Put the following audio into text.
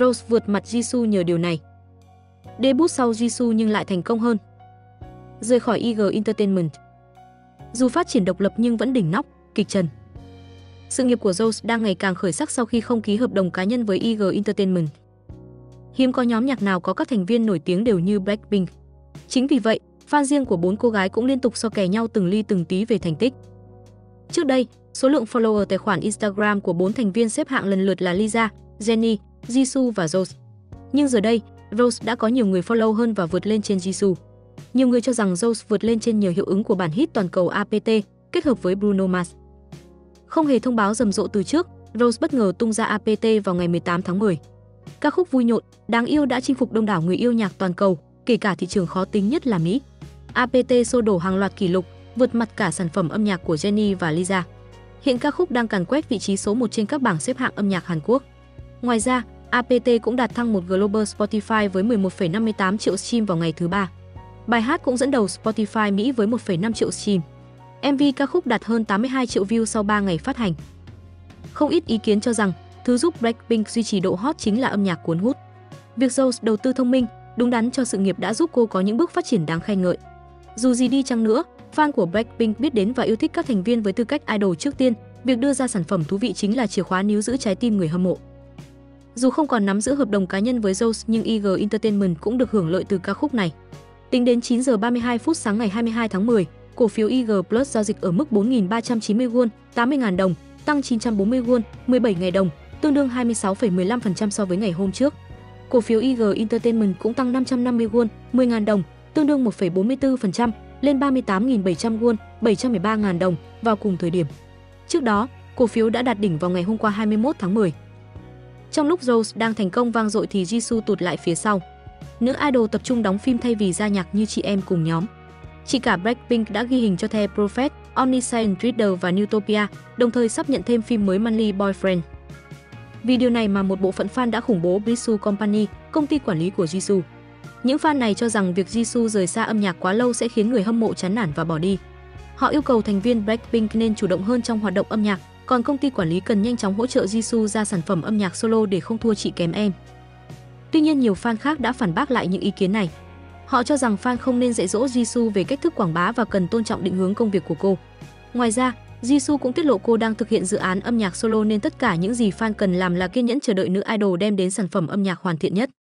Rose vượt mặt Jisoo nhờ điều này. Debut sau Jisoo nhưng lại thành công hơn. Rời khỏi YG Entertainment. Dù phát triển độc lập nhưng vẫn đỉnh nóc, kịch trần. Sự nghiệp của Rose đang ngày càng khởi sắc sau khi không ký hợp đồng cá nhân với YG Entertainment. Hiếm có nhóm nhạc nào có các thành viên nổi tiếng đều như Blackpink. Chính vì vậy, fan riêng của 4 cô gái cũng liên tục so kè nhau từng ly từng tí về thành tích. Trước đây, số lượng follower tài khoản Instagram của 4 thành viên xếp hạng lần lượt là Lisa, Jennie, Jisoo và Rose. Nhưng giờ đây, Rose đã có nhiều người follow hơn và vượt lên trên Jisoo. Nhiều người cho rằng Rose vượt lên trên nhờ hiệu ứng của bản hit toàn cầu APT kết hợp với Bruno Mars. Không hề thông báo rầm rộ từ trước, Rose bất ngờ tung ra APT vào ngày 18 tháng 10. Ca khúc vui nhộn, đáng yêu đã chinh phục đông đảo người yêu nhạc toàn cầu, kể cả thị trường khó tính nhất là Mỹ. APT xô đổ hàng loạt kỷ lục, vượt mặt cả sản phẩm âm nhạc của Jennie và Lisa. Hiện ca khúc đang càn quét vị trí số 1 trên các bảng xếp hạng âm nhạc Hàn Quốc. Ngoài ra, APT cũng đạt thăng 1 Global Spotify với 11,58 triệu stream vào ngày thứ Ba. Bài hát cũng dẫn đầu Spotify Mỹ với 1,5 triệu stream. MV ca khúc đạt hơn 82 triệu view sau 3 ngày phát hành. Không ít ý kiến cho rằng, thứ giúp Blackpink duy trì độ hot chính là âm nhạc cuốn hút. Việc Rose đầu tư thông minh, đúng đắn cho sự nghiệp đã giúp cô có những bước phát triển đáng khen ngợi. Dù gì đi chăng nữa, fan của Blackpink biết đến và yêu thích các thành viên với tư cách idol trước tiên, việc đưa ra sản phẩm thú vị chính là chìa khóa níu giữ trái tim người hâm mộ. Dù không còn nắm giữ hợp đồng cá nhân với Rose nhưng YG Entertainment cũng được hưởng lợi từ ca khúc này. Tính đến 9:32 sáng ngày 22 tháng 10, cổ phiếu YG Plus giao dịch ở mức 4.390 won, 80.000 đồng, tăng 940 won, 17.000 đồng, tương đương 26,15% so với ngày hôm trước. Cổ phiếu YG Entertainment cũng tăng 550 won, 10.000 đồng, tương đương 1,44%, lên 38.700 won, 713.000 đồng vào cùng thời điểm. Trước đó, cổ phiếu đã đạt đỉnh vào ngày hôm qua 21 tháng 10. Trong lúc Rose đang thành công vang dội thì Jisoo tụt lại phía sau. Nữ idol tập trung đóng phim thay vì ra nhạc như chị em cùng nhóm. Chị cả Blackpink đã ghi hình cho The Prophet, Omniscient Reader và Newtopia, đồng thời sắp nhận thêm phim mới Manly Boyfriend. Vì điều này mà một bộ phận fan đã khủng bố Bissu Company, công ty quản lý của Jisoo. Những fan này cho rằng việc Jisoo rời xa âm nhạc quá lâu sẽ khiến người hâm mộ chán nản và bỏ đi. Họ yêu cầu thành viên Blackpink nên chủ động hơn trong hoạt động âm nhạc, còn công ty quản lý cần nhanh chóng hỗ trợ Jisoo ra sản phẩm âm nhạc solo để không thua chị kém em. Tuy nhiên, nhiều fan khác đã phản bác lại những ý kiến này. Họ cho rằng fan không nên dạy dỗ Jisoo về cách thức quảng bá và cần tôn trọng định hướng công việc của cô. Ngoài ra, Jisoo cũng tiết lộ cô đang thực hiện dự án âm nhạc solo nên tất cả những gì fan cần làm là kiên nhẫn chờ đợi nữ idol đem đến sản phẩm âm nhạc hoàn thiện nhất.